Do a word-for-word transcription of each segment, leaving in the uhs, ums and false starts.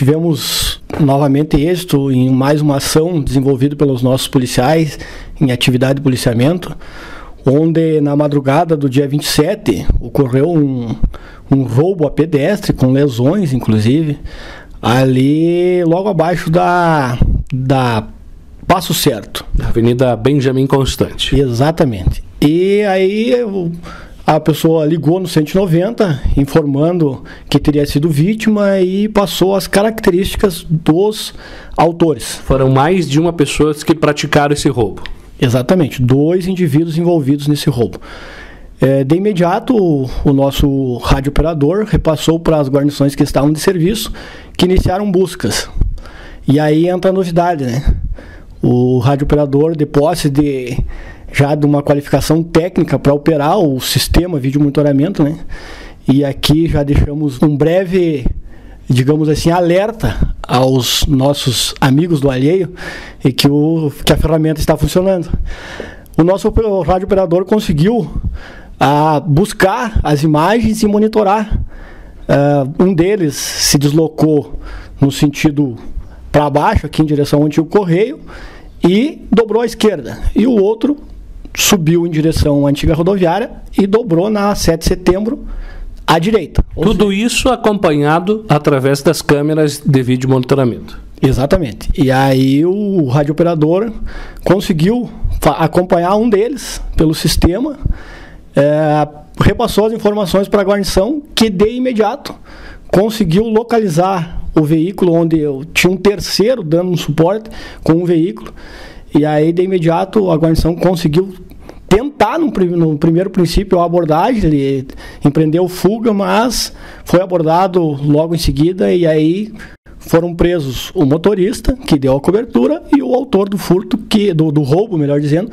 tivemos novamente êxito em mais uma ação desenvolvida pelos nossos policiais em atividade de policiamento, onde na madrugada do dia vinte e sete ocorreu um, um roubo a pedestre, com lesões inclusive, ali logo abaixo da, da Passo Certo. Da Avenida Benjamin Constant. Exatamente. E aí a pessoa ligou no cento e noventa informando que teria sido vítima e passou as características dos autores. Foram mais de uma pessoa que praticaram esse roubo. Exatamente, dois indivíduos envolvidos nesse roubo. É, de imediato, o, o nosso rádio operador repassou para as guarnições que estavam de serviço, que iniciaram buscas. E aí entra a novidade, né? O rádio operador, de posse de, já de uma qualificação técnica para operar o sistema vídeo monitoramento, né? E aqui já deixamos um breve, digamos assim, alerta aos nossos amigos do alheio e que, o, que a ferramenta está funcionando. O nosso rádio operador conseguiu ah, buscar as imagens e monitorar. Ah, um deles se deslocou no sentido para baixo, aqui em direção ao antigo correio, e dobrou à esquerda. E o outro subiu em direção à antiga rodoviária e dobrou na sete de setembro, à direita. Tudo isso acompanhado através das câmeras de vídeo monitoramento. Exatamente. E aí o rádio operador conseguiu acompanhar um deles pelo sistema, é, repassou as informações para a guarnição, que de imediato conseguiu localizar o veículo, onde eu tinha um terceiro dando um suporte com um veículo. E aí de imediato a guarnição conseguiu tentar, no, prim- no primeiro princípio, a abordagem. Ele empreendeu fuga, mas foi abordado logo em seguida, e aí foram presos o motorista, que deu a cobertura, e o autor do furto, que, do, do roubo, melhor dizendo,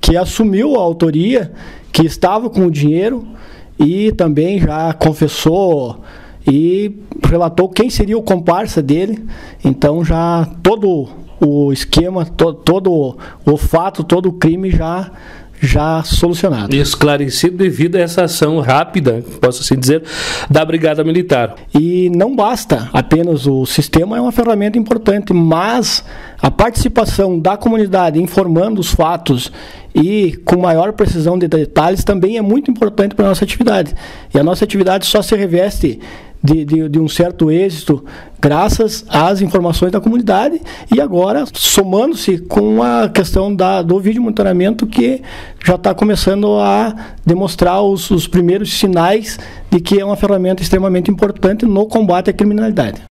que assumiu a autoria, que estava com o dinheiro, e também já confessou e relatou quem seria o comparsa dele. Então já todo o esquema, to- todo o fato, todo o crime já... já solucionado. E esclarecido devido a essa ação rápida, posso assim dizer, da Brigada Militar. E não basta apenas o sistema, é uma ferramenta importante, mas a participação da comunidade informando os fatos e com maior precisão de detalhes também é muito importante para a nossa atividade. E a nossa atividade só se reveste de, de, de um certo êxito graças às informações da comunidade, e agora somando-se com a questão da, do vídeo monitoramento, que já está começando a demonstrar os, os primeiros sinais de que é uma ferramenta extremamente importante no combate à criminalidade.